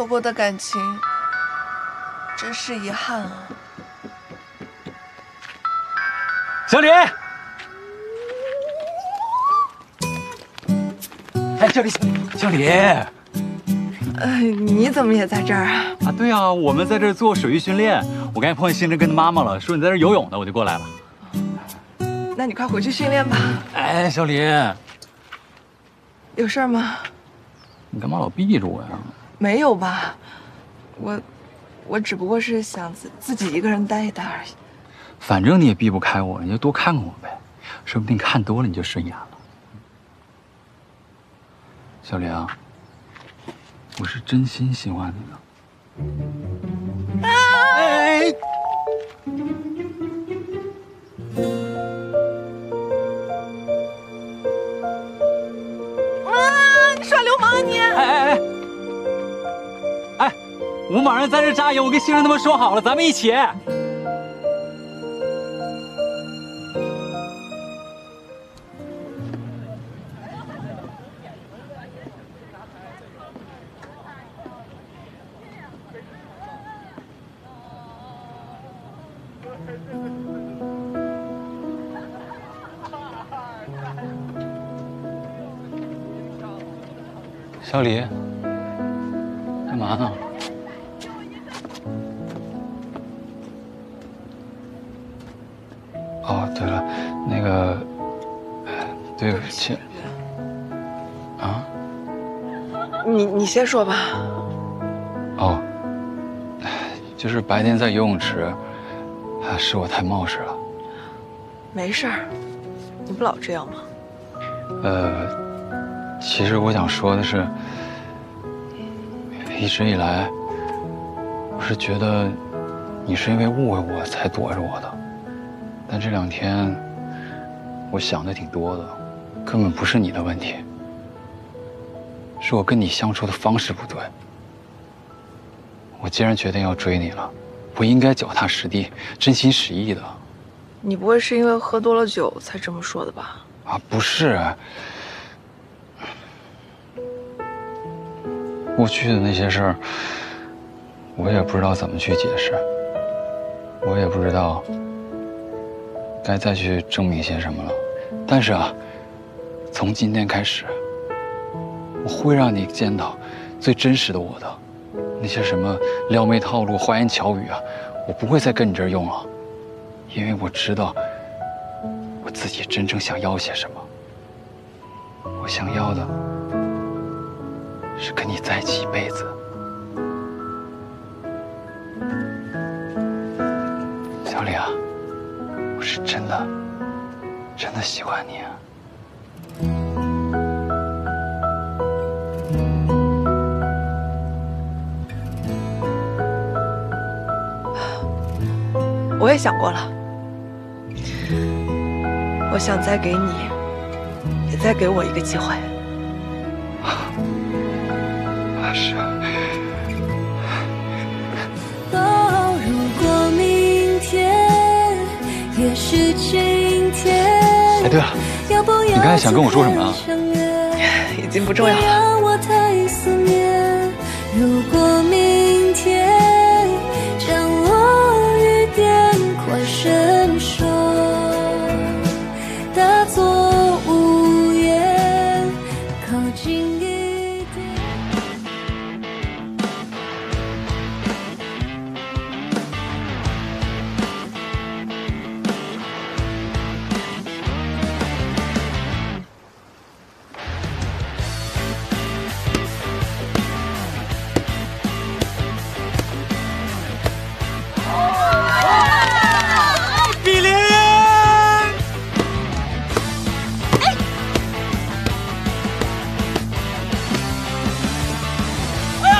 错过的感情，真是遗憾啊！小李，哎，小李，你怎么也在这儿啊？啊，对啊，我们在这儿做水域训练。我刚才碰见新人跟他妈妈了，说你在这儿游泳呢，我就过来了。那你快回去训练吧。哎，小李，有事儿吗？ 你干嘛老避着我呀？没有吧，我只不过是想自己一个人待一待而已。反正你也避不开我，你就多看看我呗，说不定看多了你就顺眼了。小玲，我是真心喜欢你的。哎！你耍流氓啊你！哎！我马上在这扎营，我跟新人他们说好了，咱们一起。小李，干嘛呢？哦，对了，那个，对不起。啊？你先说吧。哦，就是白天在游泳池，是我太冒失了。没事儿，你不老这样吗？其实我想说的是，一直以来，我是觉得你是因为误会我才躲着我的，但这两天我想的挺多的，根本不是你的问题，是我跟你相处的方式不对。我既然决定要追你了，我应该脚踏实地、真心实意的。你不会是因为喝多了酒才这么说的吧？啊，不是。 过去的那些事儿，我也不知道怎么去解释，我也不知道该再去证明些什么了。但是啊，从今天开始，我会让你见到最真实的我的。那些什么撩妹套路、花言巧语啊，我不会再跟你这儿用了，因为我知道我自己真正想要些什么。我想要的 是跟你在一起一辈子，小李啊，我是真的，真的喜欢你啊。 我也想过了，我想再给你，也再给我一个机会。 是。哦，如果明天也是今天。哎，对了，你刚才想跟我说什么啊？已经不重要了。如果明天将我雨点快伸手，打作无言，靠近你。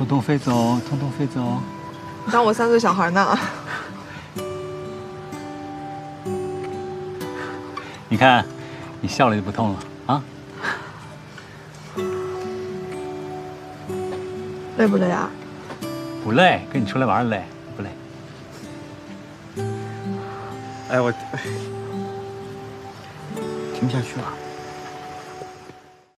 统统飞走，统统飞走。你当我3岁小孩呢？你看，你笑了就不痛了啊？累不累啊？不累，跟你出来玩累不累？哎，我停不下去了。